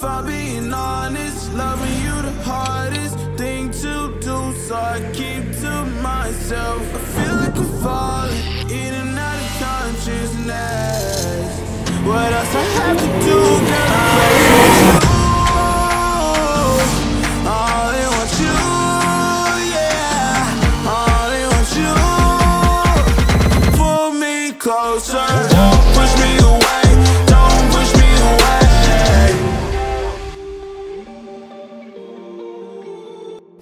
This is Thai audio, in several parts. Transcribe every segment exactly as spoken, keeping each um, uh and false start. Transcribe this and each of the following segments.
If I'm being honest, loving you the hardest thing to do, so I keep to myself. I feel like I'm falling in and out of consciousness. What else I have to do, girl? All I want you, yeah. All I want you. Pull me closer, don't push me away. Don't push me away.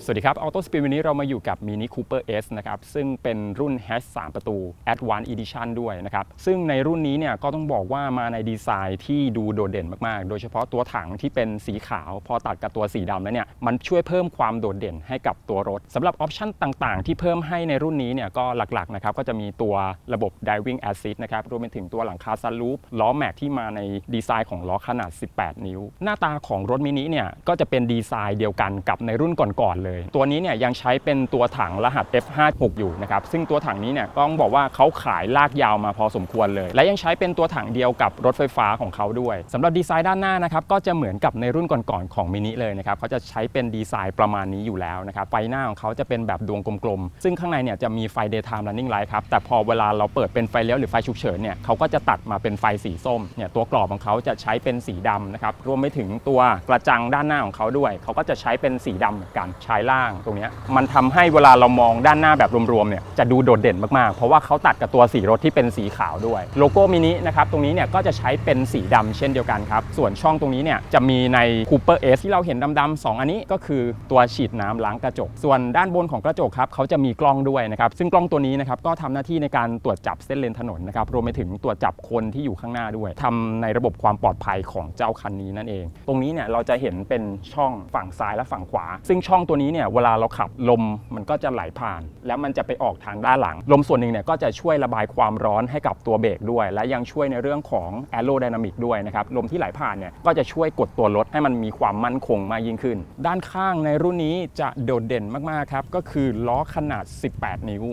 สวัสดีครับ Auto Speed วันนี้เรามาอยู่กับ Mini Cooper S นะครับซึ่งเป็นรุ่น Hatch สาม ประตู Advanced Edition ด้วยนะครับซึ่งในรุ่นนี้เนี่ยก็ต้องบอกว่ามาในดีไซน์ที่ดูโดดเด่นมากๆโดยเฉพาะตัวถังที่เป็นสีขาวพอตัดกับตัวสีดำแล้วเนี่ยมันช่วยเพิ่มความโดดเด่นให้กับตัวรถสำหรับออปชั่นต่างๆที่เพิ่มให้ในรุ่นนี้เนี่ยก็หลักๆนะครับก็จะมีตัวระบบ Driving Assist นะครับรวมไปถึงตัวหลังคา Sunroof ล้อแม็กที่มาในดีไซน์ของล้อขนาดสิบแปดนิ้วหน้าตาของรถมินิเนี่ยก็จะเป็นดีไซน์เดียวกันกับในรุ่นก่อนๆตัวนี้เนี่ยยังใช้เป็นตัวถังรหัส เอฟ ห้าสิบหก อยู่นะครับซึ่งตัวถังนี้เนี่ยต้องบอกว่าเขาขายลากยาวมาพอสมควรเลยและยังใช้เป็นตัวถังเดียวกับรถไฟฟ้าของเขาด้วยสำหรับดีไซน์ด้านหน้านะครับก็จะเหมือนกับในรุ่นก่อนๆของมินิเลยนะครับเขาจะใช้เป็นดีไซน์ประมาณนี้อยู่แล้วนะครับไฟหน้าของเขาจะเป็นแบบดวงกลมๆซึ่งข้างในเนี่ยจะมีไฟ Daytime Running Light ครับแต่พอเวลาเราเปิดเป็นไฟเลี้ยวหรือไฟฉุกเฉินเนี่ยเขาก็จะตัดมาเป็นไฟสีส้มเนี่ยตัวกรอบของเขาจะใช้เป็นสีดำนะครับรวมไปถึงตัวกระจังด้านหน้าของเขาด้วยเขาก็จะใช้เป็นสีดำเหมือนกันใช้ล่างตรงนี้มันทำให้เวลาเรามองด้านหน้าแบบรวมๆเนี่ยจะดูโดดเด่นมากๆเพราะว่าเขาตัดกับตัวสีรถที่เป็นสีขาวด้วยโลโก้มินินะครับตรงนี้เนี่ยก็จะใช้เป็นสีดำเช่นเดียวกันครับส่วนช่องตรงนี้เนี่ยจะมีใน Cooper S ที่เราเห็นดำๆสองอันนี้ก็คือตัวฉีดน้ำล้างกระจกส่วนด้านบนของกระจกครับเขาจะมีกล้องด้วยนะครับซึ่งกล้องตัวนี้นะครับก็ทำหน้าที่ในการตรวจจับเส้นเลนถนนนะครับรวมไปถึงตรวจจับคนที่อยู่ข้างหน้าด้วยทำในระบบความปลอดภัยของเจ้าคันนี้นั่นเองตรงนี้เนี่ยเราจะเห็นเป็นช่องฝั่งซ้ายและฝั่งขวาซึ่งช่องตัวนี้เนี่ยเวลาเราขับลมมันก็จะไหลผ่านแล้วมันจะไปออกทางด้านหลังลมส่วนหนึ่งเนี่ยก็จะช่วยระบายความร้อนให้กับตัวเบรกด้วยและยังช่วยในเรื่องของแอโรไดนามิกด้วยนะครับลมที่ไหลผ่านเนี่ยก็จะช่วยกดตัวรถให้มันมีความมั่นคงมากยิ่งขึ้นด้านข้างในรุ่นนี้จะโดดเด่นมากๆครับก็คือล้อขนาดสิบแปดนิ้ว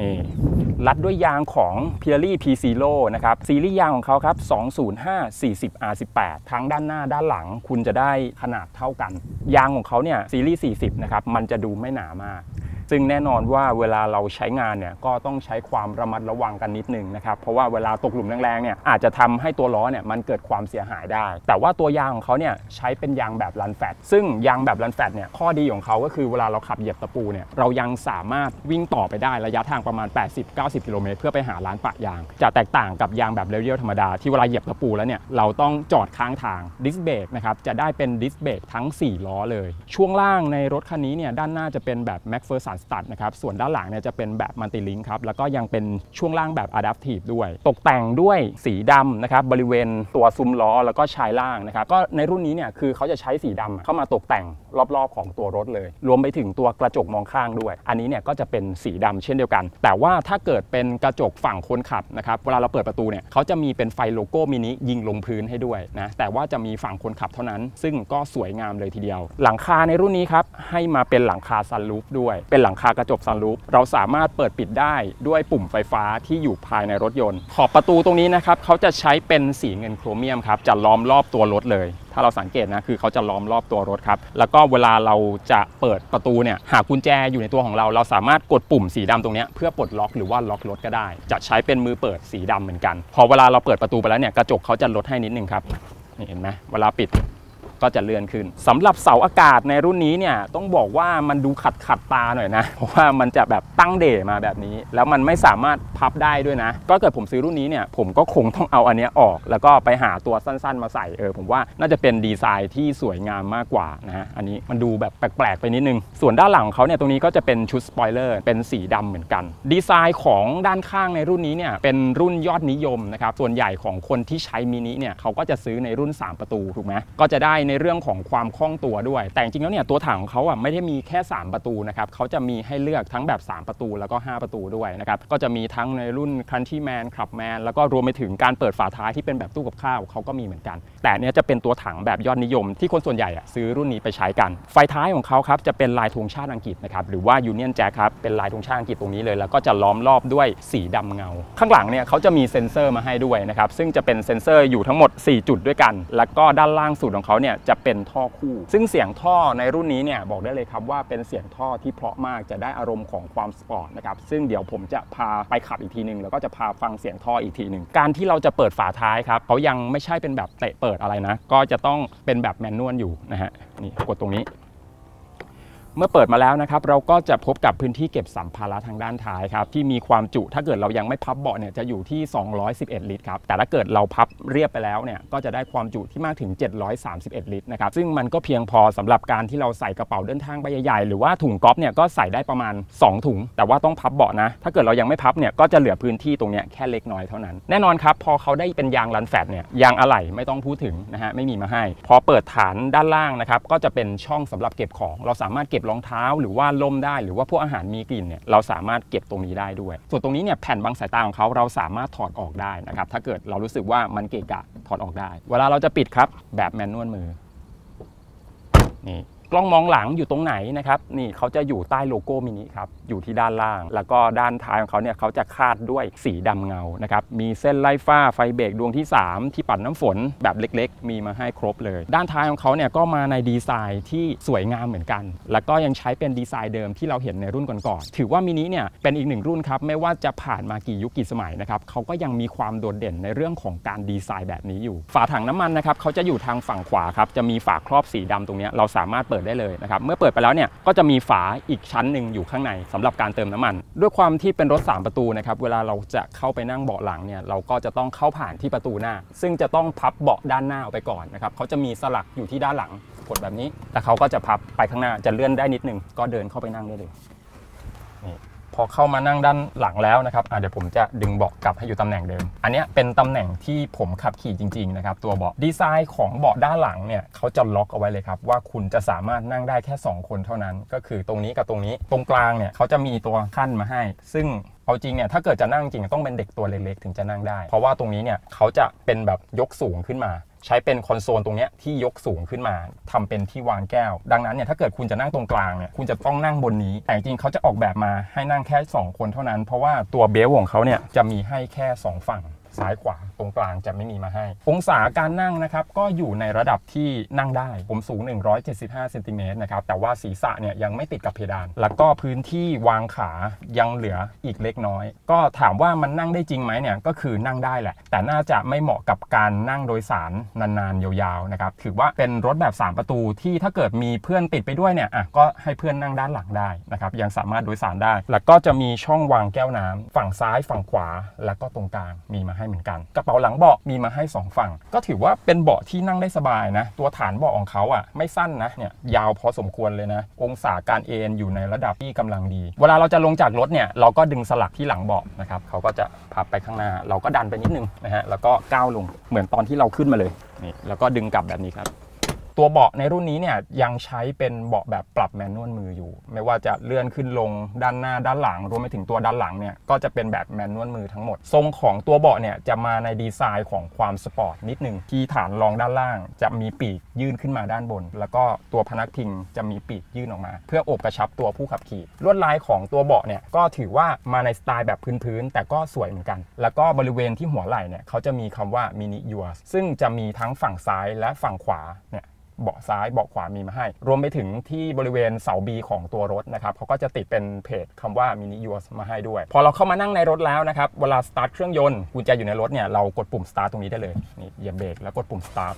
นี่ลัดด้วยยางของ Pirelli P Zero นะครับซีรีส์ยางของเขาครับสองศูนย์ห้า สี่ศูนย์ อาร์ สิบแปดทั้งด้านหน้าด้านหลังคุณจะได้ขนาดเท่ากันยางของเขาเนี่ยซีรีส์สี่สิบนะครับมันจะดูไม่หนามากซึ่งแน่นอนว่าเวลาเราใช้งานเนี่ยก็ต้องใช้ความระมัดระวังกันนิดนึงนะครับเพราะว่าเวลาตกหลุมแรงๆเนี่ยอาจจะทำให้ตัวล้อเนี่ยมันเกิดความเสียหายได้แต่ว่าตัวยางของเขาเนี่ยใช้เป็นยางแบบรันแฟตซึ่งยางแบบรันแฟตเนี่ยข้อดีของเขาก็คือเวลาเราขับเหยียบตะปูเนี่ยเรายังสามารถวิ่งต่อไปได้ระยะทางประมาณ แปดสิบ เก้าสิบ กิโลเมตรเพื่อไปหาร้านปะยางจะแตกต่างกับยางแบบเรียวๆธรรมดาที่เวลาเหยียบตะปูแล้วเนี่ยเราต้องจอดข้างทางดิสเบรกนะครับจะได้เป็นดิสเบรกทั้งสี่ล้อเลยช่วงล่างในรถคันนี้เนี่ยด้านหน้าจะเป็นแบบแม็กเฟอร์สันสตัดนะครับส่วนด้านหลังเนี่ยจะเป็นแบบมัลติลิงค์ครับแล้วก็ยังเป็นช่วงล่างแบบอะดัพทีฟด้วยตกแต่งด้วยสีดำนะครับบริเวณตัวซุ้มล้อแล้วก็ชายล่างนะครับก็ในรุ่นนี้เนี่ยคือเขาจะใช้สีดำเข้ามาตกแต่งรอบๆของตัวรถเลยรวมไปถึงตัวกระจกมองข้างด้วยอันนี้เนี่ยก็จะเป็นสีดำเช่นเดียวกันแต่ว่าถ้าเกิดเป็นกระจกฝั่งคนขับนะครับเวลาเราเปิดประตูเนี่ยเขาจะมีเป็นไฟโลโก้มินิยิงลงพื้นให้ด้วยนะแต่ว่าจะมีฝั่งคนขับเท่านั้นซึ่งก็สวยงามเลยทีเดียวหลังคาในรุ่นนี้ครับให้มาเป็นหลังคาซันรูฟด้วยเป็นหลังคากระจกซันรูฟเราสามารถเปิดปิดได้ด้วยปุ่มไฟฟ้าที่อยู่ภายในรถยนต์ขอบประตูตรงนี้นะครับเขาจะใช้เป็นสีเงินโครเมียมครับจะล้อมรอบตัวรถเลยถ้าเราสังเกตนะคือเขาจะล้อมรอบตัวรถครับแล้วก็เวลาเราจะเปิดประตูเนี่ยหากกุญแจอยู่ในตัวของเราเราสามารถกดปุ่มสีดำตรงนี้เพื่อปลดล็อกหรือว่าล็อกรถก็ได้จะใช้เป็นมือเปิดสีดำเหมือนกันพอเวลาเราเปิดประตูไปแล้วเนี่ยกระจกเขาจะลดให้นิดนึงครับเห็นไหมเวลาปิดก็จะเลื่อนขึ้นสำหรับเสาอากาศในรุ่นนี้เนี่ยต้องบอกว่ามันดูขัดขัดตาหน่อยนะเพราะว่ามันจะแบบตั้งเด่มาแบบนี้แล้วมันไม่สามารถพับได้ด้วยนะก็เกิดผมซื้อรุ่นนี้เนี่ยผมก็คงต้องเอาอันนี้ออกแล้วก็ไปหาตัวสั้นๆมาใส่เออผมว่าน่าจะเป็นดีไซน์ที่สวยงามมากกว่านะฮะอันนี้มันดูแบบแปลกๆไปนิดนึงส่วนด้านหลังของเขาเนี่ยตรงนี้ก็จะเป็นชุดสปอยเลอร์เป็นสีดำเหมือนกันดีไซน์ของด้านข้างในรุ่นนี้เนี่ยเป็นรุ่นยอดนิยมนะครับส่วนใหญ่ของคนที่ใช้มินิเนี่ยเขาก็จะซื้อในรุ่นสามประตูถูกไหมก็จะได้ในเรื่องของความคล่องตัวด้วยแต่จริงแล้วเนี่ยตัวถังของเขาอ่ะไม่ได้มีแค่สามประตูนะครับเขาจะมีให้เลือกทั้งแบบสามประตูแล้วก็ห้าประตูด้วยนะครับก็จะมีทั้งในรุ่น Countryman Clubman แล้วก็รวมไปถึงการเปิดฝาท้ายที่เป็นแบบตู้กับข้าวเขาก็มีเหมือนกันแต่เนี้ยจะเป็นตัวถังแบบยอดนิยมที่คนส่วนใหญ่อ่ะซื้อรุ่นนี้ไปใช้กันไฟท้ายของเขาครับจะเป็นลายธงชาติอังกฤษนะครับหรือว่า Union Jack ครับเป็นลายธงชาติอังกฤษตรงนี้เลยแล้วก็จะล้อมรอบด้วยสีดำเงาข้างหลังเนี่ยเขาจะมีเซ็นเซอร์มาให้ด้วยนะครับซึ่งจะเป็นเซ็นเซอร์อยู่ทั้งหมดสี่จุดด้วยกันแล้วก็ด้านล่างสุดของเขาเนี่ย เนี่ยจะเป็นท่อคู่ซึ่งเสียงท่อในรุ่นนี้เนี่ยบอกได้เลยครับว่าเป็นเสียงท่อที่เพราะมากจะได้อารมณ์ของความสปอร์ตนะครับซึ่งเดี๋ยวผมจะพาไปขับอีกทีหนึ่งแล้วก็จะพาฟังเสียงท่ออีกทีหนึ่งการที่เราจะเปิดฝาท้ายครับเขายังไม่ใช่เป็นแบบเตะเปิดอะไรนะก็จะต้องเป็นแบบแมนนวลอยู่นะฮะนี่กดตรงนี้เมื่อเปิดมาแล้วนะครับเราก็จะพบกับพื้นที่เก็บสัมภาระทางด้านท้ายครับที่มีความจุถ้าเกิดเรายังไม่พับเบาะเนี่ยจะอยู่ที่สองร้อยสิบเอ็ดลิตรครับแต่ถ้าเกิดเราพับเรียบไปแล้วเนี่ยก็จะได้ความจุที่มากถึงเจ็ดร้อยสามสิบเอ็ดลิตรนะครับซึ่งมันก็เพียงพอสำหรับการที่เราใส่กระเป๋าเดินทางใบใหญ่ๆหรือว่าถุงก๊อล์ฟเนี่ยก็ใส่ได้ประมาณสองถุงแต่ว่าต้องพับเบาะนะถ้าเกิดเรายังไม่พับเนี่ยก็จะเหลือพื้นที่ตรงนี้แค่เล็กน้อยเท่านั้นแน่นอนครับพอเขาได้เป็นยางรันแฟตเนี่ยยางอะไหล่ไม่ต้องพูดถึงนะฮะไม่มีมาให้พอเปิดฐานด้านล่างนะครับก็จะเป็นช่องสำหรับเก็บของเราสามารถเก็บรองเท้าหรือว่าล่มได้หรือว่าพวกอาหารมีกลิ่นเนี่ยเราสามารถเก็บตรงนี้ได้ด้วยส่วนตรงนี้เนี่ยแผ่นบังสายตาของเขาเราสามารถถอดออกได้นะครับถ้าเกิดเรารู้สึกว่ามันเกะกะถอดออกได้เวลาเราจะปิดครับแบบแมนนวลมือนี่กล้องมองหลังอยู่ตรงไหนนะครับนี่เขาจะอยู่ใต้โลโก้มินิครับอยู่ที่ด้านล่างแล้วก็ด้านท้ายของเขาเนี่ยเขาจะคาดด้วยสีดำเงานะครับมีเส้นไล่ฟ้าไฟเบรกดวงที่สามที่ปัดน้ำฝนแบบเล็กๆมีมาให้ครบเลยด้านท้ายของเขาเนี่ยก็มาในดีไซน์ที่สวยงามเหมือนกันแล้วก็ยังใช้เป็นดีไซน์เดิมที่เราเห็นในรุ่นก่อนๆถือว่ามินิเนี่ยเป็นอีกหนึ่งรุ่นครับไม่ว่าจะผ่านมากี่ยุคกี่สมัยนะครับเขาก็ยังมีความโดดเด่นในเรื่องของการดีไซน์แบบนี้อยู่ฝาถังน้ำมันนะครับเขาจะอยู่ทางฝั่งขวาครับจะมีฝาครอบสีดำตรงนี้เราสามารถเปิดได้เลยนะครับเมื่อเปิดไปแล้วเนี่ยก็จะมีฝาอีกชั้นหนึ่งอยู่ข้างในสำหรับการเติมน้ำมันด้วยความที่เป็นรถสามประตูนะครับเวลาเราจะเข้าไปนั่งเบาะหลังเนี่ยเราก็จะต้องเข้าผ่านที่ประตูหน้าซึ่งจะต้องพับเบาะด้านหน้าออกไปก่อนนะครับเขาจะมีสลักอยู่ที่ด้านหลังกดแบบนี้แต่เขาก็จะพับไปข้างหน้าจะเลื่อนได้นิดนึงก็เดินเข้าไปนั่งได้เลยนี่พอเข้ามานั่งด้านหลังแล้วนะครับเดี๋ยวผมจะดึงเบาะกลับให้อยู่ตำแหน่งเดิมอันนี้เป็นตำแหน่งที่ผมขับขี่จริงๆนะครับตัวเบาะดีไซน์ของเบาะด้านหลังเนี่ยเขาจะล็อกเอาไว้เลยครับว่าคุณจะสามารถนั่งได้แค่สองคนเท่านั้นก็คือตรงนี้กับตรงนี้ตรงกลางเนี่ยเขาจะมีตัวขั้นมาให้ซึ่งเอาจริงเนี่ยถ้าเกิดจะนั่งจริงต้องเป็นเด็กตัวเล็กๆถึงจะนั่งได้เพราะว่าตรงนี้เนี่ยเขาจะเป็นแบบยกสูงขึ้นมาใช้เป็นคอนโซลตรงนี้ที่ยกสูงขึ้นมาทำเป็นที่วางแก้วดังนั้นเนี่ยถ้าเกิดคุณจะนั่งตรงกลางเนี่ยคุณจะต้องนั่งบนนี้แต่จริงเขาจะออกแบบมาให้นั่งแค่สองคนเท่านั้นเพราะว่าตัวเบลของเขาเนี่ยจะมีให้แค่สองฝั่งซ้ายขวาตรงกลางจะไม่มีมาให้องศาการนั่งนะครับก็อยู่ในระดับที่นั่งได้ผมสูงหนึ่งร้อยเจ็ดสิบห้าเซนติเมตรนะครับแต่ว่าศีรษะเนี่ยยังไม่ติดกับเพดานแล้วก็พื้นที่วางขายังเหลืออีกเล็กน้อยก็ถามว่ามันนั่งได้จริงไหมเนี่ยก็คือนั่งได้แหละแต่น่าจะไม่เหมาะกับการนั่งโดยสารนานๆยาวๆนะครับถือว่าเป็นรถแบบสามประตูที่ถ้าเกิดมีเพื่อนติดไปด้วยเนี่ยอ่ะก็ให้เพื่อนนั่งด้านหลังได้นะครับยังสามารถโดยสารได้แล้วก็จะมีช่องวางแก้วน้ำฝั่งซ้ายฝั่งขวาแล้วก็ตรงกลางมีมาให้เหมือนกันกระเป๋าหลังเบาะมีมาให้สองฝั่งก็ถือว่าเป็นเบาะที่นั่งได้สบายนะตัวฐานเบาะของเขาอ่ะไม่สั้นนะเนี่ยยาวพอสมควรเลยนะองศาการเอนอยู่ในระดับที่กำลังดีเวลาเราจะลงจากรถเนี่ยเราก็ดึงสลักที่หลังเบาะนะครับเขาก็จะพับไปข้างหน้าเราก็ดันไปนิดนึงนะฮะแล้วก็ก้าวลงเหมือนตอนที่เราขึ้นมาเลยนี่แล้วก็ดึงกลับแบบนี้ครับตัวเบาะในรุ่นนี้เนี่ยยังใช้เป็นเบาะแบบปรับแมนนวลมืออยู่ไม่ว่าจะเลื่อนขึ้นลงด้านหน้าด้านหลังรวมไปถึงตัวด้านหลังเนี่ยก็จะเป็นแบบแมนนวลมือทั้งหมดทรงของตัวเบาะเนี่ยจะมาในดีไซน์ของความสปอร์ตนิดนึงที่ฐานรองด้านล่างจะมีปีกยื่นขึ้นมาด้านบนแล้วก็ตัวพนักพิงจะมีปีกยื่นออกมาเพื่อโอบกระชับตัวผู้ขับขี่ลวดลายของตัวเบาะเนี่ยก็ถือว่ามาในสไตล์แบบพื้นๆแต่ก็สวยเหมือนกันแล้วก็บริเวณที่หัวไหล่เนี่ยเขาจะมีคำว่า Mini Yours ซึ่งจะมีทั้งฝั่งซ้ายและฝั่งขวาเนี่ยเบาะซ้ายเบาะขวามีมาให้รวมไปถึงที่บริเวณเสา B ของตัวรถนะครับเขาก็จะติดเป็นเพจคำว่า Mini Yours มาให้ด้วยพอเราเข้ามานั่งในรถแล้วนะครับเวลาสตาร์ทเครื่องยนต์กุญแจอยู่ในรถเนี่ยเรากดปุ่ม Start ตรงนี้ได้เลยนี่เหยียบเบรกแล้วกดปุ่ม Start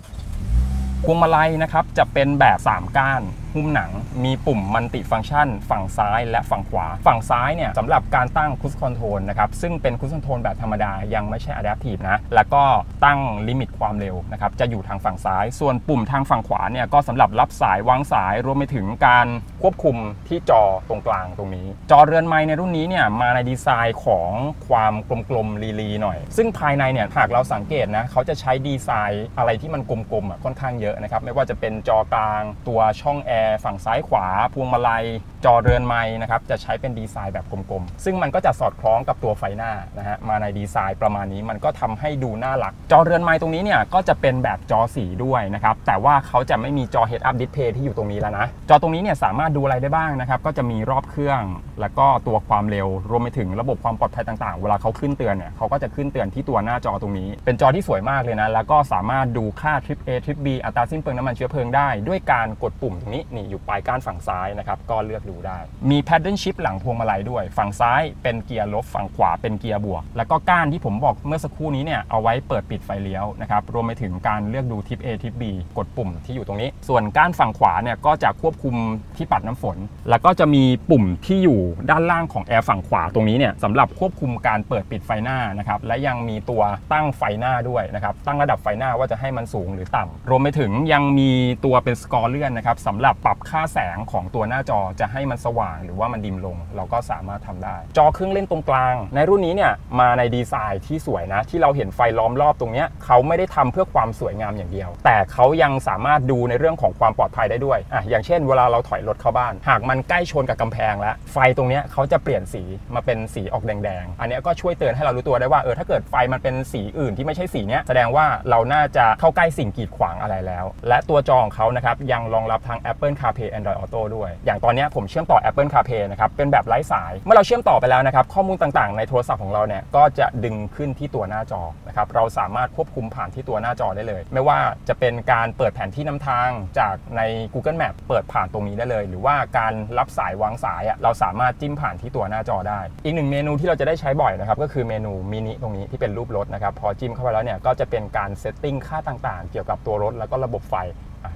พวงมาลัยนะครับจะเป็นแบบสามก้านหุ้มหนังมีปุ่มมัลติฟังก์ชันฝั่งซ้ายและฝั่งขวาฝั่งซ้ายเนี่ยสำหรับการตั้งครูซคอนโทรลนะครับซึ่งเป็นครูซคอนโทรลแบบธรรมดายังไม่ใช่อะแดปทีฟนะแล้วก็ตั้งลิมิตความเร็วนะครับจะอยู่ทางฝั่งซ้ายส่วนปุ่มทางฝั่งขวาเนี่ยก็สำหรับรับสายวางสายรวมไปถึงการควบคุมที่จอตรงกลางตรงนี้จอเรือนไม้ในรุ่นนี้เนี่ยมาในดีไซน์ของความกลมๆลีๆหน่อยซึ่งภายในเนี่ยหากเราสังเกตนะเขาจะใช้ดีไซน์อะไรที่มันกลมๆอ่ะค่อนข้างเยอะนะครับไม่ว่าจะเป็นจอกลางตัวช่องแอร์ฝั่งซ้ายขวาพวงมาลัยจ จอเรือนไม้นะครับจะใช้เป็นดีไซน์แบบกลมๆซึ่งมันก็จะสอดคล้องกับตัวไฟหน้านะฮะมาในดีไซน์ประมาณนี้มันก็ทำให้ดูน่ารักจอเรือนไม้ตรงนี้เนี่ยก็จะเป็นแบบจอสีด้วยนะครับแต่ว่าเขาจะไม่มีจอ Head Up Display ที่อยู่ตรงนี้แล้วนะจอตรงนี้เนี่ยสามารถดูอะไรได้บ้างนะครับก็จะมีรอบเครื่องแล้วก็ตัวความเร็วรวมไปถึงระบบความปลอดภัยต่างๆเวลาเขาขึ้นเตือนเนี่ยเขาก็จะขึ้นเตือนที่ตัวหน้าจอตรงนี้เป็นจอที่สวยมากเลยนะแล้วก็สามารถดูค่า Trip A Trip B อัตราสิ้นเปลืองน้ำมันเชื้อเพลิงได้ด้วยการกดปุ่มตรงนี้นี่อยู่ปลายก้านฝั่งซ้ายนะครับก็เลือกดูได้มี Paddle Shift หลังพวงมาลัยด้วยฝั่งซ้ายเป็นเกียร์ลบฝั่งขวาเป็นเกียร์บวกแล้วก็ก้านที่ผมบอกเมื่อสักครู่นี้เนี่ยเอาไว้เปิดปิดไฟเลี้ยวนะครับรวมไปถึงการเลือกดู Trip A Trip B กดปุ่มที่อยู่ตรงนี้ส่วนก้านฝั่งขวาเนี่ยก็จะควบคุมที่ปัดน้ำฝนแล้วก็จะมีปุ่มที่อยู่ด้านล่างของแอร์ฝั่งขวาตรงนี้เนี่ยสำหรับควบคุมการเปิดปิดไฟหน้านะครับและยังมีตัวตั้งไฟหน้าด้วยนะครับตั้งระดับไฟหน้าว่าจะให้มันสูงหรือต่ำรวมไปถึงยังมีตัวเป็นสกอร์เลื่อนนะครับสำหรับปรับค่าแสงของตัวหน้าจอจะให้มันสว่างหรือว่ามันดิมลงเราก็สามารถทำได้จอเครื่องเล่นตรงกลางในรุ่นนี้เนี่ยมาในดีไซน์ที่สวยนะที่เราเห็นไฟล้อมรอบตรงนี้เขาไม่ได้ทำเพื่อความสวยงามอย่างเดียวแต่เขายังสามารถดูในเรื่องของความปลอดภัยได้ด้วยอ่ะอย่างเช่นเวลาเราถอยรถเข้าบ้านหากมันใกล้ชนกับกำแพงแล้วไฟตรงนี้เขาจะเปลี่ยนสีมาเป็นสีออกแดงๆอันนี้ก็ช่วยเตือนให้เรารู้ตัวได้ว่าเออถ้าเกิดไฟมันเป็นสีอื่นที่ไม่ใช่สีนี้แสดงว่าเราน่าจะเข้าใกล้สิ่งกีดขวางอะไรแล้วและตัวจอของเขานะครับยังรองรับทั้ง Apple CarPlay Android Auto ด้วยอย่างตอนนี้ผมเชื่อมต่อ Apple CarPlay นะครับเป็นแบบไร้สายเมื่อเราเชื่อมต่อไปแล้วนะครับข้อมูลต่างๆในโทรศัพท์ของเราเนี่ยก็จะดึงขึ้นที่ตัวหน้าจอนะครับเราสามารถควบคุมผ่านที่ตัวหน้าจอได้เลยไม่ว่าจะเป็นการเปิดแผนที่นำทางจากใน Google Map เปิดผ่านตรงนี้ได้เลยหรือว่าการรับสายวางสายเราสามารถจิ้มผ่านที่ตัวหน้าจอได้อีกหนึ่งเมนูที่เราจะได้ใช้บ่อยนะครับก็คือเมนูมินิตรงนี้ที่เป็นรูปรถนะครับพอจิ้มเข้าไปแล้วเนี่ยก็จะเป็นการเซตติ้งค่าต่างๆเกี่ยวกับตัวรถแล้วก็ระบบไฟ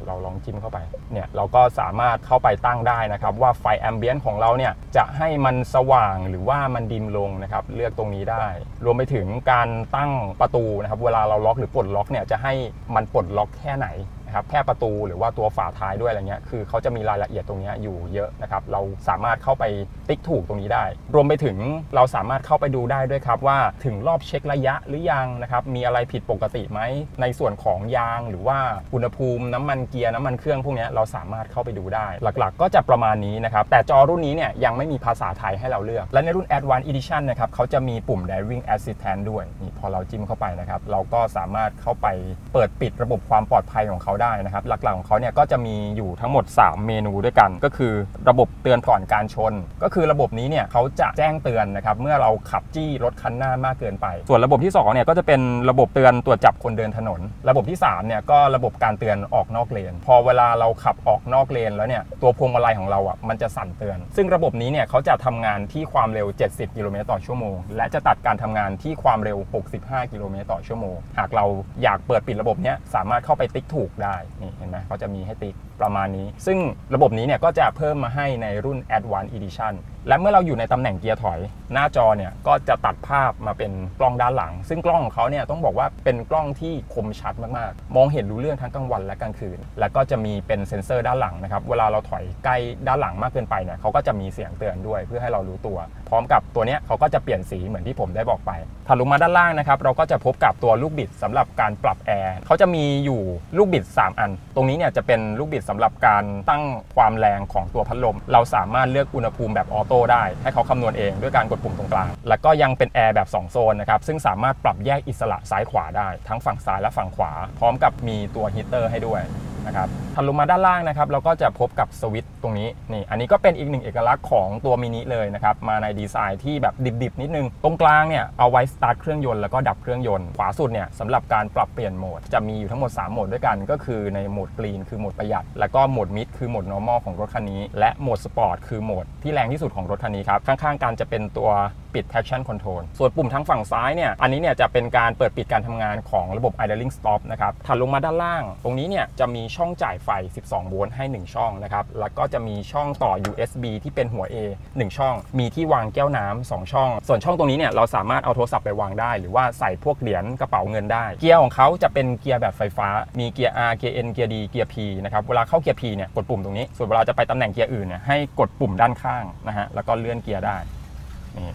เราลองจิ้มเข้าไปเนี่ยเราก็สามารถเข้าไปตั้งได้นะครับว่าไฟแอมเบียนต์ของเราเนี่ยจะให้มันสว่างหรือว่ามันดิมลงนะครับเลือกตรงนี้ได้รวมไปถึงการตั้งประตูนะครับเวลาเราล็อกหรือปลดล็อกเนี่ยจะให้มันปลดล็อกแค่ไหนนะครับแค่ประตูหรือว่าตัวฝาท้ายด้วยอะไรเงี้ยคือเขาจะมีรายละเอียดตรงนี้อยู่เยอะนะครับเราสามารถเข้าไปติ๊กถูกตรงนี้ได้รวมไปถึงเราสามารถเข้าไปดูได้ด้วยครับว่าถึงรอบเช็คระยะหรือยังนะครับมีอะไรผิดปกติไหมในส่วนของยางหรือว่าอุณหภูมิน้ำมันเกียร์น้ำมันเครื่องพวกนี้เราสามารถเข้าไปดูได้หลักๆก็จะประมาณนี้นะครับแต่จอรุ่นนี้เนี่ยยังไม่มีภาษาไทยให้เราเลือกและในรุ่น Advanced Edition นะครับเขาจะมีปุ่ม Driving Assistant ด้วยนี่พอเราจิ้มเข้าไปนะครับเราก็สามารถเข้าไปเปิดปิดระบบความปลอดภัยของเขาได้นะครับหลักๆของเขาเนี่ยก็จะมีอยู่ทั้งหมดสามเมนูด้วยกันก็คือระบบเตือนก่อนการชนก็คือระบบนี้เนี่ยเขาจะแจ้งเตือนนะครับเมื่อเราขับจี้รถคันหน้ามากเกินไปส่วนระบบที่สองเนี่ยก็จะเป็นระบบเตือนตรวจจับคนเดินถนนระบบที่สามเนี่ยก็ระบบการเตือนออกนอกเลนพอเวลาเราขับออกนอกเลนแล้วเนี่ยตัวพวงมาลัยของเราอ่ะมันจะสั่นเตือนซึ่งระบบนี้เนี่ยเขาจะทำงานที่ความเร็วเจ็ดสิบกิโลเมตรต่อชั่วโมงและจะตัดการทำงานที่ความเร็วหกสิบห้ากิโลเมตรต่อชั่วโมงหากเราอยากเปิดปิดระบบนี้สามารถเข้าไปติ๊กถูกได้นี่เห็นไหมเขาจะมีให้ติ๊กประมาณนี้ซึ่งระบบนี้เนี่ยก็จะเพิ่มมาให้ในรุ่น Advanced Edition และเมื่อเราอยู่ในตำแหน่งเกียร์ถอยหน้าจอเนี่ยก็จะตัดภาพมาเป็นกล้องด้านหลังซึ่งกล้องของเขาเนี่ยต้องบอกว่าเป็นกล้องที่คมชัดมากๆมองเห็นรู้เรื่องทั้งกลางวันและกลางคืนแล้วก็จะมีเป็นเซ็นเซอร์ด้านหลังนะครับเวลาเราถอยใกล้ด้านหลังมากเกินไปเนี่ยเขาก็จะมีเสียงเตือนด้วยเพื่อให้เรารู้ตัวพร้อมกับตัวเนี้ยเขาก็จะเปลี่ยนสีเหมือนที่ผมได้บอกไปถัดลงมาด้านล่างนะครับเราก็จะพบกับตัวลูกบิดสำหรับการปรับแอร์เขาจะมีอยู่ลูกบิดสามอันตรงนี้เนี่ยจะเป็นลูกบิดสำหรับการตั้งความแรงของตัวพัดลมเราสามารถเลือกอุณหภูมิแบบออโต้ได้ให้เขาคำนวณเองด้วยการกดปุ่มตรงกลางแล้วก็ยังเป็นแอร์แบบสองโซนนะครับซึ่งสามารถปรับแยกอิสระซ้ายขวาได้ทั้งฝั่งซ้ายและฝั่งขวาพร้อมกับมีตัวฮีเตอร์ให้ด้วยนะครับถัดลงมาด้านล่างนะครับเราก็จะพบกับสวิตช์ตรงนี้นี่อันนี้ก็เป็นอีกหนึ่งเอกลักษณ์ของตัวมินิเลยนะครับมาในดีไซน์ที่แบบดิบๆนิดนึงตรงกลางเนี่ยเอาไว้สตาร์ทเครื่องยนต์แล้วก็ดับเครื่องยนต์ขวาสุดเนี่ยสำหรับการปรับเปลี่ยนโหมดจะมีอยู่ทั้งหมดสามโหมดด้วยกันก็คือในโหมดกรีนคือโหมดประหยัดแล้วก็โหมดมิดคือโหมด normal ของรถคันนี้และโหมดสปอร์ตคือโหมดที่แรงที่สุดของรถคันนี้ครับข้างๆกันจะเป็นตัวปิด traction control ส่วนปุ่มทางฝั่งซ้ายเนี่ยอันนี้เนี่ยจะเป็นการเปิดปิดการทำงานของระบบ idling stop นะครับถัดลงมาด้านล่างตรงนี้เนี่ยจะมีช่องจ่ายไฟสิบสองโวลต์ให้หนึ่งช่องนะครับแล้วก็จะมีช่องต่อ ยู เอส บี ที่เป็นหัว A หนึ่งช่องมีที่วางแก้วน้ำสองช่องส่วนช่องตรงนี้เนี่ยเราสามารถเอาโทรศัพท์ไปวางได้หรือว่าใส่พวกเหรียญกระเป๋าเงินได้เกียร์ของเขาจะเป็นเกียร์แบบไฟฟ้ามีเกียร์ R เกียร์ N เกียร์ D เกียร์ P นะครับเวลาเข้าเกียร์ P เนี่ยกดปุ่มตรงนี้ส่วนเวลาจะไปตำแหน่งเกียร์อื่นเนี่ยให้กดปุ่มด้านข้างนะฮะแล้วก็เลื่อนเกียร์ได้นี่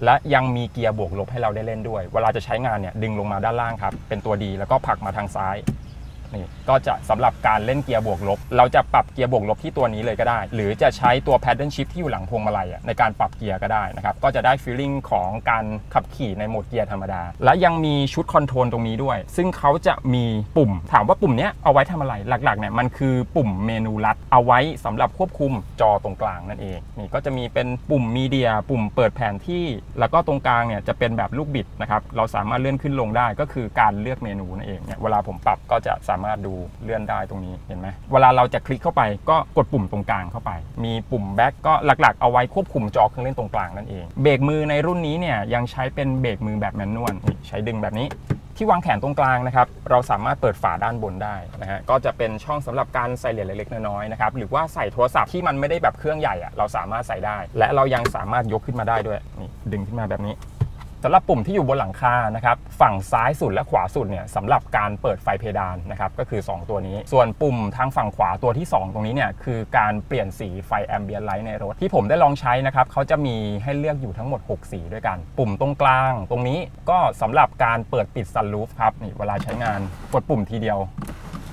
และยังมีเกียร์บวกลบให้เราได้เล่นด้วยเวลาจะใช้งานเนี่ยดึงลงมาด้านล่างครับเป็นตัว D แล้วก็ผลักมาทางซ้าย นี่ก็จะสำหรับการเล่นเกียร์บวกลบเราจะปรับเกียร์บวกลบที่ตัวนี้เลยก็ได้หรือจะใช้ตัว Paddle Shift ที่อยู่หลังพวงมาลัยในการปรับเกียร์ก็ได้นะครับก็จะได้ feeling ของการขับขี่ในโหมดเกียร์ธรรมดาและยังมีชุดคอนโทรลตรงนี้ด้วยซึ่งเขาจะมีปุ่มถามว่าปุ่มนี้เอาไว้ทำอะไรหลักๆเนี่ยมันคือปุ่มเมนูลัดเอาไว้สำหรับควบคุมจอตรงกลางนั่นเองนี่ก็จะมีเป็นปุ่มมีเดียปุ่มเปิดแผนที่แล้วก็ตรงกลางเนี่ยจะเป็นแบบลูกบิดนะครับเราสามารถเลื่อนขึ้นลงได้ก็คือการเลือกเมนูนั่นเองเนี่ยเวลาผมปรับก็จะสามารถดูเลื่อนได้ตรงนี้เห็นไหมเวลาเราจะคลิกเข้าไปก็กดปุ่มตรงกลางเข้าไปมีปุ่มแบ็กก็หลักๆเอาไว้ควบคุมจอเครื่องเล่นตรงกลางนั่นเองเบรกมือในรุ่นนี้เนี่ยยังใช้เป็นเบรกมือแบบแมนนวลใช้ดึงแบบนี้ที่วางแขนตรงกลางนะครับเราสามารถเปิดฝาด้านบนได้นะฮะก็จะเป็นช่องสำหรับการใส่เหรียญเล็กๆน้อยๆนะครับหรือว่าใส่โทรศัพท์ที่มันไม่ได้แบบเครื่องใหญ่อะเราสามารถใส่ได้และเรายังสามารถยกขึ้นมาได้ด้วยนี่ดึงขึ้นมาแบบนี้สำหรับปุ่มที่อยู่บนหลังคานะครับฝั่งซ้ายสุดและขวาสุดเนี่ยสำหรับการเปิดไฟเพดานนะครับก็คือสองตัวนี้ส่วนปุ่มทางฝั่งขวาตัวที่สองตรงนี้เนี่ยคือการเปลี่ยนสีไฟแอมเบียนไลท์ในรถที่ผมได้ลองใช้นะครับเขาจะมีให้เลือกอยู่ทั้งหมดหกสีด้วยกันปุ่มตรงกลางตรงนี้ก็สำหรับการเปิดปิดซันรูฟครับนี่เวลาใช้งานกดปุ่มทีเดียว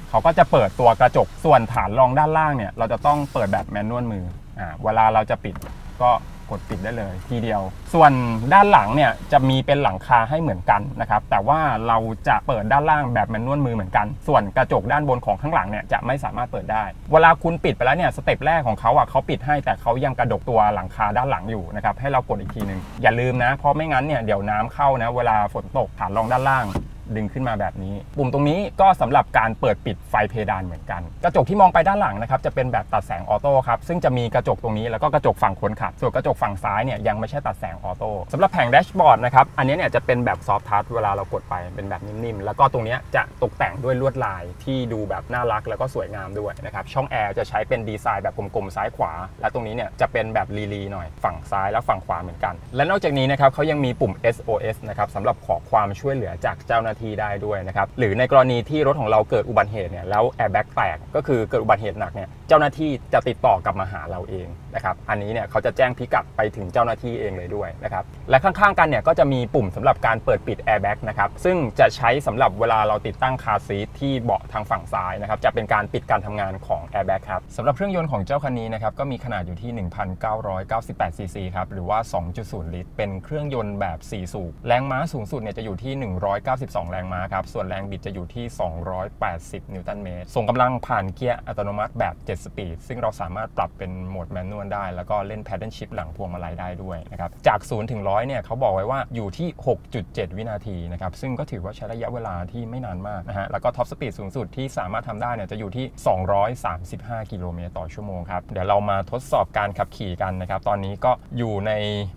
เขาก็จะเปิดตัวกระจกส่วนฐานรองด้านล่างเนี่ยเราจะต้องเปิดแบบแมนนวลมืออ่าเวลาเราจะปิดก็กดปิดได้เลยทีเดียวส่วนด้านหลังเนี่ยจะมีเป็นหลังคาให้เหมือนกันนะครับแต่ว่าเราจะเปิดด้านล่างแบบแมนนวลมือเหมือนกันส่วนกระจกด้านบนของข้างหลังเนี่ยจะไม่สามารถเปิดได้เวลาคุณปิดไปแล้วเนี่ยสเต็ปแรกของเขาอ่ะเขาปิดให้แต่เขายังกระดกตัวหลังคาด้านหลังอยู่นะครับให้เรากดอีกทีหนึ่งอย่าลืมนะเพราะไม่งั้นเนี่ยเดี๋ยวน้ำเข้านะเวลาฝนตกฐานรองด้านล่างดึงขึ้นมาแบบนี้ปุ่มตรงนี้ก็สำหรับการเปิดปิดไฟเพดานเหมือนกันกระจกที่มองไปด้านหลังนะครับจะเป็นแบบตัดแสงออโต้ครับซึ่งจะมีกระจกตรงนี้แล้วก็กระจกฝั่งคนขับส่วนกระจกฝั่งซ้ายเนี่ยยังไม่ใช่ตัดแสงออโต้สำหรับแผงแดชบอร์ดนะครับอันนี้เนี่ยจะเป็นแบบซอฟท์ทัชเวลาเรากดไปเป็นแบบนิ่มๆแล้วก็ตรงนี้จะตกแต่งด้วยลวดลายที่ดูแบบน่ารักแล้วก็สวยงามด้วยนะครับช่องแอร์จะใช้เป็นดีไซน์แบบกลมๆซ้ายขวาและตรงนี้เนี่ยจะเป็นแบบลีลีหน่อยฝั่งซ้ายและฝั่งขวาเหมือนกันและนอกจากนี้นะครับเขายังมีปุ่ม เอส โอ เอส นะครับสำหรับขอความช่วยเหลือจากเจ้าหน้าที่ได้ด้วยนะครับหรือในกรณีที่รถของเราเกิดอุบัติเหตุเนี่ยแล้วแอร์แบ็กแตกก็คือเกิดอุบัติเหตุหนักเนี่ยเจ้าหน้าที่จะติดต่อกลับมาหาเราเองนะครับอันนี้เนี่ยเขาจะแจ้งพิกัดไปถึงเจ้าหน้าที่เองเลยด้วยนะครับและข้างๆกันเนี่ยก็จะมีปุ่มสำหรับการเปิดปิดแอร์แบ็กนะครับซึ่งจะใช้สำหรับเวลาเราติดตั้งคาร์ซีทที่เบาะทางฝั่งซ้ายนะครับจะเป็นการปิดการทำงานของแอร์แบ็กครับสำหรับเครื่องยนต์ของเจ้าคันนี้นะครับก็มีขนาดอยู่ที่ หนึ่งพันเก้าร้อยเก้าสิบแปด ซีซีครับหรือว่า สองจุดศูนย์ ลิตรเป็นเครื่องยนต์แบบสี่สูบแรงม้าสูงสุดเนี่ยจะอยู่ที่หนึ่งร้อยเก้าสิบสองแรงม้าครับส่วนแรงบิดจะอยู่ที่สองร้อยแปดสิบนิวตันเมตรส่งกำลังผ่านเกียร์อัตโนมัติแบบเจ็ดสปีดซึ่งเราสามารถปรับเป็นโหมดแมนนวลได้แล้วก็เล่น Paddle Shift หลังพวงมาลัยได้ด้วยนะครับจากศูนย์ถึงร้อยเนี่ยเขาบอกไว้ว่าอยู่ที่ หกจุดเจ็ด วินาทีนะครับซึ่งก็ถือว่าใช้ระยะเวลาที่ไม่นานมากนะฮะแล้วก็ท็อปสปีดสูงสุดที่สามารถทำได้เนี่ยจะอยู่ที่สองร้อยสามสิบห้ากิโลเมตรต่อชั่วโมงครับเดี๋ยวเรามาทดสอบการขับขี่กันนะครับตอนนี้ก็อยู่ใน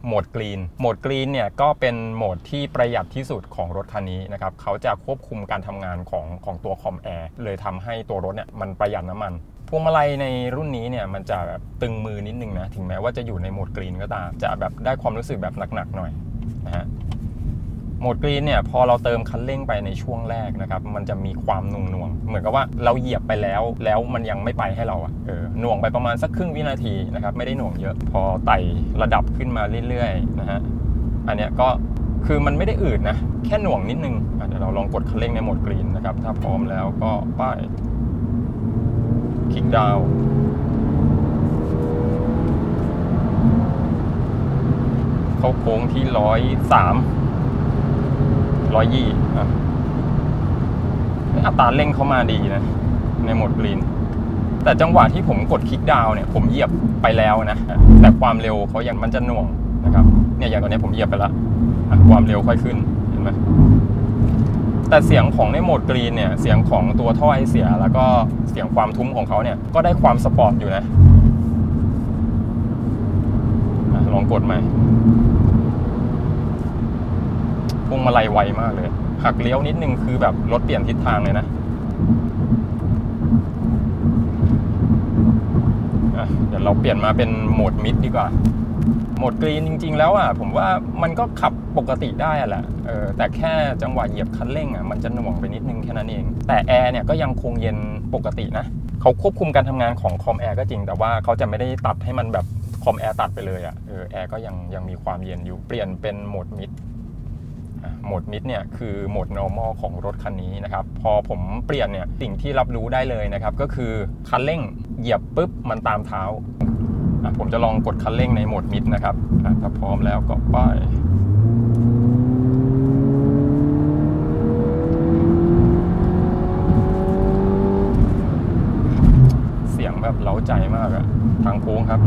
โหมดกรีนโหมดกรีนเนี่ยก็เป็นโหมดที่ประหยัดที่สุดของรถคันนี้นะครับเขาจะควบคุมการทำงานของของตัวคอมแอร์เลยทำให้ตัวรถเนี่ยมันประหยัดน้ำมันพวงมาลัยในรุ่นนี้เนี่ยมันจะแบบตึงมือนิดนึงนะถึงแม้ว่าจะอยู่ในโหมดกรีนก็ตามจะแบบได้ความรู้สึกแบบหนักๆหน่อยนะฮะโหมดกรีนเนี่ยพอเราเติมคันเร่งไปในช่วงแรกนะครับมันจะมีความหน่วงๆเหมือนกับว่าเราเหยียบไปแล้วแล้วมันยังไม่ไปให้เราอ่ะเออหน่วงไปประมาณสักครึ่งวินาทีนะครับไม่ได้หน่วงเยอะพอไต่ระดับขึ้นมาเรื่อยๆนะฮะอันเนี้ยก็คือมันไม่ได้อืดนะแค่หน่วงนิดนึงเดี๋ยวเราลองกดคันเร่งในโหมดกรีนนะครับถ้าพร้อมแล้วก็ไปคลิกดาวน์เข้าโค้งที่ร้อยสามร้อยยี่อ่ะอัตราเร่งเข้ามาดีนะในโหมดกรีนแต่จังหวะที่ผมกดคลิกดาวน์เนี่ยผมเหยียบไปแล้วนะแต่ความเร็วเขายังมันจะหน่วงนะครับเนี่ยอย่างตอนนี้ผมเหยียบไปแล้วความเร็วค่อยขึ้นเห็นไหมแต่เสียงของในโหมดกรีนเนี่ยเสียงของตัวท่อไอเสียแล้วก็เสียงความทุ้มของเขาเนี่ยก็ได้ความสปอร์ตอยู่นะลองกดใหม่พวงมาลัยไวมากเลยหักเลี้ยวนิดนึงคือแบบรถเปลี่ยนทิศทางเลยนะเดี๋ยวเราเปลี่ยนมาเป็นโหมดมิดดีกว่าโหมดกรีนจริงๆแล้วอ่ะผมว่ามันก็ขับปกติได้แหละเออแต่แค่จังหวะเหยียบคันเร่งอ่ะมันจะหน่วงไปนิดนึงแค่นั้นเองแต่แอร์เนี่ยก็ยังคงเย็นปกตินะเขาควบคุมการทำงานของคอมแอร์ก็จริงแต่ว่าเขาจะไม่ได้ตัดให้มันแบบคอมแอร์ตัดไปเลยอ่ะเออแอร์ก็ยังยังมีความเย็นอยู่เปลี่ยนเป็นโหมดมิดโหม โหมดมิดเนี่ยคือโหมด normal ของรถคันนี้นะครับพอผมเปลี่ยนเนี่ยสิ่งที่รับรู้ได้เลยนะครับก็คือคันเร่งเหยียบปุ๊บมันตามเท้าผมจะลองกดคันเร่งในโหมดมิดนะครับถ้าพร้อมแล้วก็ไปเสียงแบบเล้าใจมากอะทางโค้งครับ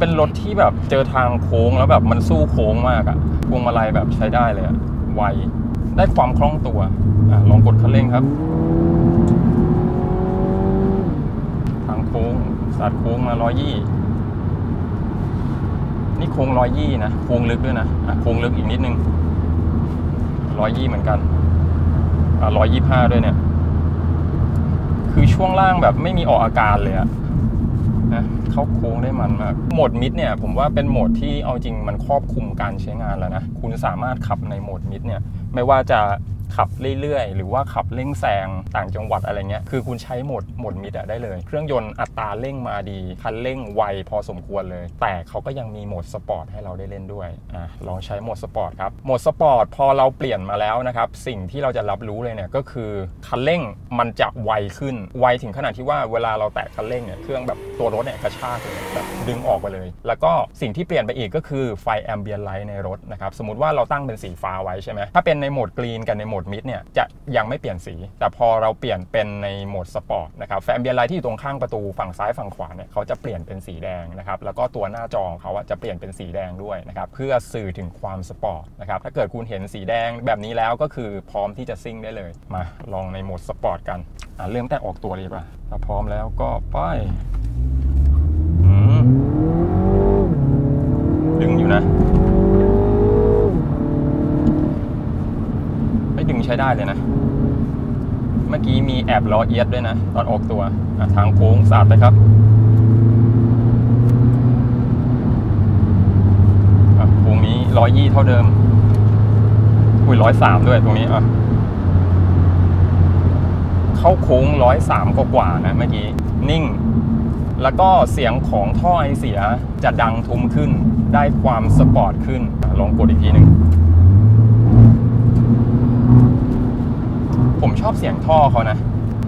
เป็นรถที่แบบเจอทางโค้งแล้วแบบมันสู้โค้งมากอะพวงมาลัยแบบใช้ได้เลยอะไวได้ความคล่องตัวอ่ะลองกดคันเร่งครับทางโค้งสัดโค้งมาร้อยยี่นี่โค้งร้อยยี่นะโค้งลึกด้วยนะอ่ะโค้งลึกอีกนิดนึงร้อยยี่เหมือนกันอ่ะร้อยยี่ห้าด้วยเนี่ยคือช่วงล่างแบบไม่มีออกอาการเลยอะเข้าโค้งได้มันมากโหมดมิดเนี่ยผมว่าเป็นโหมดที่เอาจริงมันครอบคลุมการใช้งานแล้วนะคุณสามารถขับในโหมดมิดเนี่ยไม่ว่าจะขับเรื่อยๆหรือว่าขับเร่งแซงต่างจังหวัดอะไรเงี้ยคือคุณใช้โหมดโหมดมิดอะได้เลยเครื่องยนต์อัตราเร่งมาดีคันเร่งไวพอสมควรเลยแต่เขาก็ยังมีโหมดสปอร์ตให้เราได้เล่นด้วยอ่ะลองใช้โหมดสปอร์ตครับโหมดสปอร์ตพอเราเปลี่ยนมาแล้วนะครับสิ่งที่เราจะรับรู้เลยเนี่ยก็คือคันเร่งมันจะไวขึ้นไวถึงขนาดที่ว่าเวลาเราแตะคันเร่งเนี่ยเครื่องแบบตัวรถเนี่ยกระชากเลยแบบดึงออกไปเลยแล้วก็สิ่งที่เปลี่ยนไปอีกก็คือไฟแอมเบียนไลท์ในรถนะครับสมมติว่าเราตั้งเป็นสีฟ้าไว้ใช่ไหมถ้าเป็นในโหมดกรีนกับในโหมดมิดเนี่ยจะยังไม่เปลี่ยนสีแต่พอเราเปลี่ยนเป็นในโหมดสปอร์ตนะครับแอมเบียนไลท์ที่อยู่ตรงข้างประตูฝั่งซ้ายฝั่งขวาเนี่ยเขาจะเปลี่ยนเป็นสีแดงนะครับแล้วก็ตัวหน้าจอเขาจะเปลี่ยนเป็นสีแดงด้วยนะครับเพื่อสื่อถึงความสปอร์ตนะครับถ้าเกิดคุณเห็นสีแดงแบบนี้แล้วก็คือพร้อมที่จะซิ่งได้เลยมาลองในโหมดสปอร์ตกันอ่ะเริ่มแต่ออกตัวเลยป่ะถ้าพร้อมแล้วก็ไปดึงอยู่นะดึงใช้ได้เลยนะเมื่อกี้มีแอบล้อเอียดด้วยนะตอนออกตัวทางโค้งสาดไปครับโค้งนี้ร้อยยี่เท่าเดิมอุ้ยร้อยสามด้วยตรงนี้อ่ะเข้าโค้งร้อยสามกว่านะเมื่อกี้นิ่งแล้วก็เสียงของท่อไอเสียจะดังทุ้มขึ้นได้ความสปอร์ตขึ้นลองกดอีกทีหนึ่งผมชอบเสียงท่อเขานะ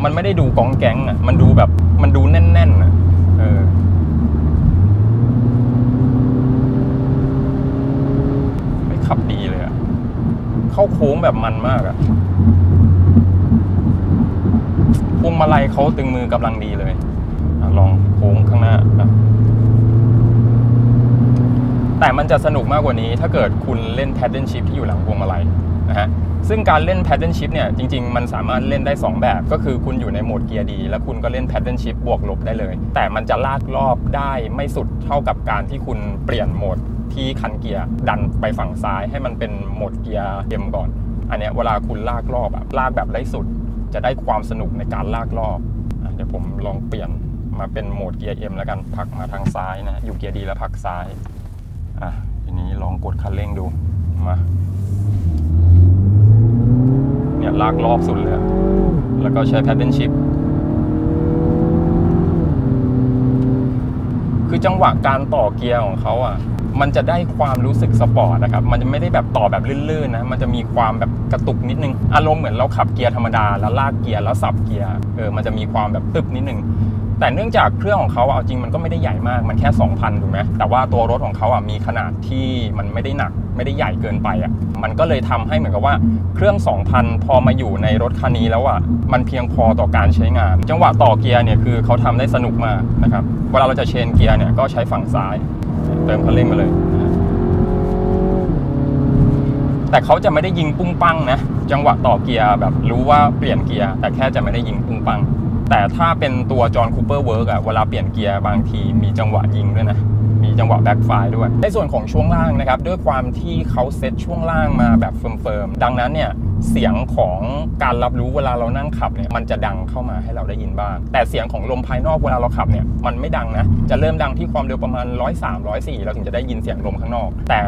มันไม่ได้ดูกองแก๊งอ่ะมันดูแบบมันดูแน่นๆอ่ะเออไม่ขับดีเลยอ่ะเข้าโค้งแบบมันมากอ่ะพวงมาลัยเขาตึงมือกำลังดีเลยอ่ะลองโค้งข้างหน้านะแต่มันจะสนุกมากกว่านี้ถ้าเกิดคุณเล่น paddle shift ที่อยู่หลังพวงมาลัยนะฮะซึ่งการเล่น paddle shift เนี่ยจริงๆมันสามารถเล่นได้สองแบบก็คือคุณอยู่ในโหมดเกียร์ดีแล้วคุณก็เล่น paddle shift บวกลบได้เลยแต่มันจะลากรอบได้ไม่สุดเท่ากับการที่คุณเปลี่ยนโหมดที่คันเกียร์ดันไปฝั่งซ้ายให้มันเป็นโหมดเกียร์เต็มก่อนอันเนี้ยเวลาคุณลากรอบแบบลากแบบได้สุดจะได้ความสนุกในการลากรอบเดี๋ยวผมลองเปลี่ยนมาเป็นโหมดเกียร์เอ็มแล้วกันผลักมาทางซ้ายนะอยู่เกียร์ดีแล้วผลักซ้ายอ่ะทีนี้ลองกดคันเร่งดูมาเนี่ยลากรอบสุดเลยแล้วก็ใช้ paddle shift คือจังหวะการต่อเกียร์ของเขาอ่ะมันจะได้ความรู้สึกสปอร์ตนะครับมันจะไม่ได้แบบต่อแบบลื่นๆนะมันจะมีความแบบกระตุกนิดนึงอารมณ์เหมือนเราขับเกียร์ธรรมดาแล้วลากเกียร์แล้วสับเกียร์เออมันจะมีความแบบตึบนิดนึงแต่เนื่องจากเครื่องของเขาเอาจริงมันก็ไม่ได้ใหญ่มากมันแค่ สองพัน ถูกไหมแต่ว่าตัวรถของเขาอ่ะมีขนาดที่มันไม่ได้หนักไม่ได้ใหญ่เกินไปอ่ะมันก็เลยทำให้เหมือนกับว่าเครื่อง สองพัน พอมาอยู่ในรถคันนี้แล้วอ่ะมันเพียงพอต่อการใช้งานจังหวะต่อเกียร์เนี่ยคือเขาทำได้สนุกมากนะครับเวลาเราจะเชนเกียร์เนี่ยก็ใช้ฝั่งซ้ายเติมคันเร่งมาเลยแต่เขาจะไม่ได้ยิงปุ้งปังนะจังหวะต่อเกียร์แบบรู้ว่าเปลี่ยนเกียร์แต่แค่จะไม่ได้ยิงปุ้งปังแต่ถ้าเป็นตัวจอห์นคูเปอร์เวิร์กอะเวลาเปลี่ยนเกียร์บางทีมีจังหวะยิงด้วยนะมีจังหวะแบ็คไฟร์ด้วยในส่วนของช่วงล่างนะครับด้วยความที่เขาเซ็ตช่วงล่างมาแบบเฟิร์มๆดังนั้นเนี่ยเสียงของการรับรู้เวลาเรานั่งขับเนี่ยมันจะดังเข้ามาให้เราได้ยินบ้างแต่เสียงของลมภายนอกเวลาเราขับเนี่ยมันไม่ดังนะจะเริ่มดังที่ความเร็วประมาณร้อยสามร้อยสี่เราถึงจะได้ยินเสียงลมข้างนอกแต่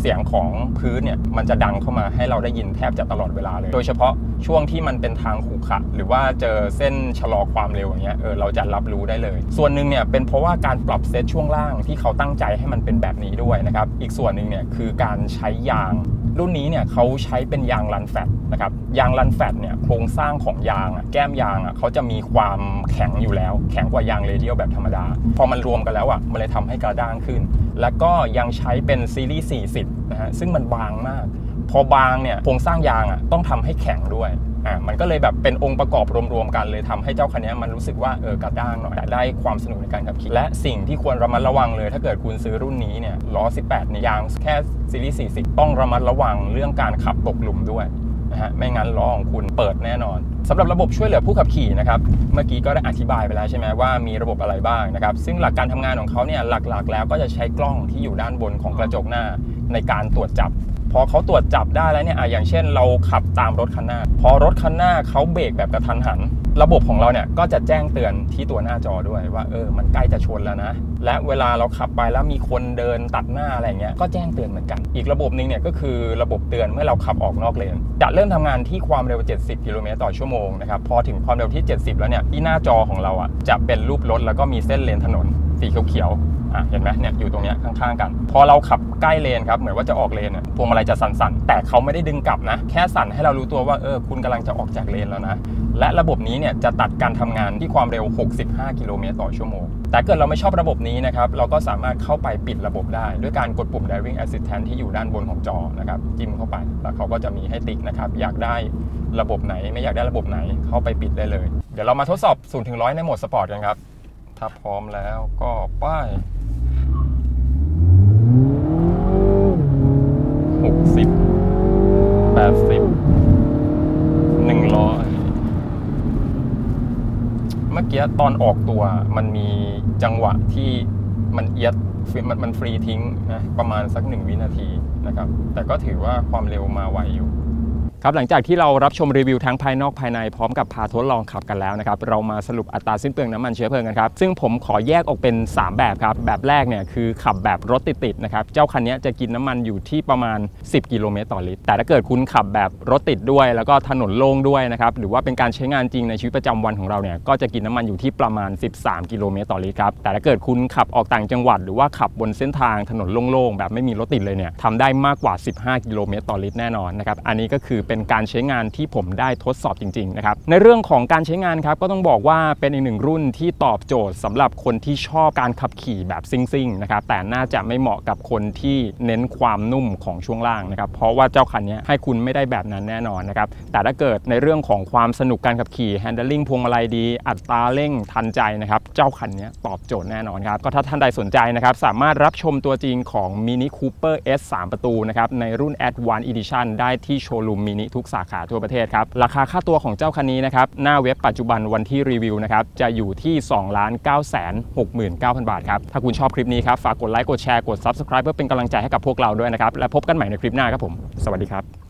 เสียงของพื้นเนี่ยมันจะดังเข้ามาให้เราได้ยินแทบจะตลอดเวลาเลยโดยเฉพาะช่วงที่มันเป็นทางขรุขระหรือว่าเจอเส้นชะลอความเร็วอย่างเงี้ยเออเราจะรับรู้ได้เลยส่วนหนึ่งเนี่ยเป็นเพราะว่าการปรับเซตช่วงล่างที่เขาตั้งใจให้มันเป็นแบบนี้ด้วยนะครับอีกส่วนหนึ่งเนี่ยคือการใช้ยางรุ่นนี้เนี่ยเขาใช้เป็นยางรันแฟตนะครับยางรันแฟตเนี่ยโครงสร้างของยางแก้มยางอ่ะเขาจะมีความแข็งอยู่แล้วแข็งกว่ายางเรเดียลแบบธรรมดาพอมันรวมกันแล้วอ่ะมันเลยทำให้กระด้างขึ้นแล้วก็ยังใช้เป็นซีรีส์สี่สิบนะฮะซึ่งมันบางมากพอบางเนี่ยโครงสร้างยางอ่ะต้องทำให้แข็งด้วยอ่ะมันก็เลยแบบเป็นองค์ประกอบรวมๆกันเลยทำให้เจ้าคันนี้มันรู้สึกว่าเออกระด้างหน่อยได้ความสนุกในการขับขี่และสิ่งที่ควรระมัดระวังเลยถ้าเกิดคุณซื้อรุ่นนี้เนี่ยล้อสิบแปดเนี่ยยางแค่ซีรีส์สี่สิบต้องระมัดระวังเรื่องการขับตกหลุมด้วยนะฮะไม่งั้นล้อของคุณเปิดแน่นอนสำหรับระบบช่วยเหลือผู้ขับขี่นะครับเมื่อกี้ก็ได้อธิบายไปแล้วใช่ไหมว่ามีระบบอะไรบ้างนะครับซึ่งหลักการทำงานของเขาเนี่ยหลักๆแล้วก็จะใช้กล้องที่อยู่ด้านบนของกระจกหน้าในการตรวจจับพอเขาตรวจจับได้แล้วเนี่ยอย่างเช่นเราขับตามรถคันหน้าพอรถคันหน้าเขาเบรกแบบกระทันหันระบบของเราเนี่ยก็จะแจ้งเตือนที่ตัวหน้าจอด้วยว่าเออมันใกล้จะชนแล้วนะและเวลาเราขับไปแล้วมีคนเดินตัดหน้าอะไรเงี้ยก็แจ้งเตือนเหมือนกันอีกระบบนึงเนี่ยก็คือระบบเตือนเมื่อเราขับออกนอกเลนจะเริ่มทำงานที่ความเร็วเจ็ดสิบกิโลเมตรต่อชั่วโมงนะครับพอถึงความเร็วที่เจ็ดสิบแล้วเนี่ยที่หน้าจอของเราอ่ะจะเป็นรูปรถแล้วก็มีเส้นเลนถนนสีเขียวเห็นไหมเนี่ยอยู่ตรงนี้ข้างๆกันพอเราขับใกล้เลนครับเหมือนว่าจะออกเลนเนี่ยพวงมาลัยจะสั่นๆแต่เขาไม่ได้ดึงกลับนะแค่สั่นให้เรารู้ตัวว่าเออคุณกำลังจะออกจากเลนแล้วนะและระบบนี้เนี่ยจะตัดการทำงานที่ความเร็วหกสิบห้ากิโลเมตรต่อชั่วโมงแต่เกิดเราไม่ชอบระบบนี้นะครับเราก็สามารถเข้าไปปิดระบบได้ด้วยการกดปุ่ม Driving Assistant ที่อยู่ด้านบนของจอนะครับจิ้มเข้าไปแล้วเขาก็จะมีให้ติ๊กนะครับอยากได้ระบบไหนไม่อยากได้ระบบไหนเข้าไปปิดได้เลยเดี๋ยวเรามาทดสอบ ศูนย์ถึงร้อย ในโหมดสปอร์ตกันครับถ้าพร้อมแล้วก็ไปหกสิบ แปดสิบ หนึ่งร้อยเมื่อกี้ตอนออกตัวมันมีจังหวะที่มันเอียดมันมันฟรีทิ้งนะประมาณสักหนึ่งวินาทีนะครับแต่ก็ถือว่าความเร็วมาไวอยู่ครับหลังจากที่เรารับชมรีวิวทั้งภายนอกภายในพร้อมกับพาทดลองขับกันแล้วนะครับเรามาสรุปอัตราสิ้นเปลืองน้ำมันเชื้อเพลิงกันครับซึ่งผมขอแยกออกเป็นสามแบบครับแบบแรกเนี่ยคือขับแบบรถติดๆนะครับเจ้าคันนี้จะกินน้ำมันอยู่ที่ประมาณสิบกิโลเมตรต่อลิตรแต่ถ้าเกิดคุณขับแบบรถติดด้วยแล้วก็ถนนโล่งด้วยนะครับหรือว่าเป็นการใช้งานจริงในชีวิตประจำวันของเราเนี่ยก็จะกินน้ำมันอยู่ที่ประมาณสิบสามกิโลเมตรต่อลิตรครับแต่ถ้าเกิดคุณขับออกต่างจังหวัดหรือว่าขับบนเส้นทางถนนโล่งๆแบบไม่มีรถติดเลยเนี่ยทำได้มากกว่าสิบห้ากิโลเมตรต่อลิตรแน่นอนนะครับอันนี้ก็คือเป็นการใช้งานที่ผมได้ทดสอบจริงๆนะครับในเรื่องของการใช้งานครับก็ต้องบอกว่าเป็นอีกหนึ่งรุ่นที่ตอบโจทย์สำหรับคนที่ชอบการขับขี่แบบซิ่งๆนะครับแต่น่าจะไม่เหมาะกับคนที่เน้นความนุ่มของช่วงล่างนะครับเพราะว่าเจ้าคันนี้ให้คุณไม่ได้แบบนั้นแน่นอนนะครับแต่ถ้าเกิดในเรื่องของความสนุกการขับขี่ handling พวงมาลัยดีอัตราเร่งทันใจนะครับเจ้าคันนี้ตอบโจทย์แน่นอนครับก็ถ้าท่านใดสนใจนะครับสามารถรับชมตัวจริงของ Mini Cooper เอส สาม ประตูนะครับในรุ่น Advanced Edition ได้ที่โชว์รูมมินิทุกสาขาทั่วประเทศครับราคาค่าตัวของเจ้าคันนี้นะครับหน้าเว็บปัจจุบันวันที่รีวิวนะครับจะอยู่ที่ สองล้านเก้าแสนหกหมื่นเก้าพัน บาทครับถ้าคุณชอบคลิปนี้ครับฝากกดไลค์กดแชร์กด ซับสไครบ์ เพื่อเป็นกำลังใจให้กับพวกเราด้วยนะครับและพบกันใหม่ในคลิปหน้าครับผมสวัสดีครับ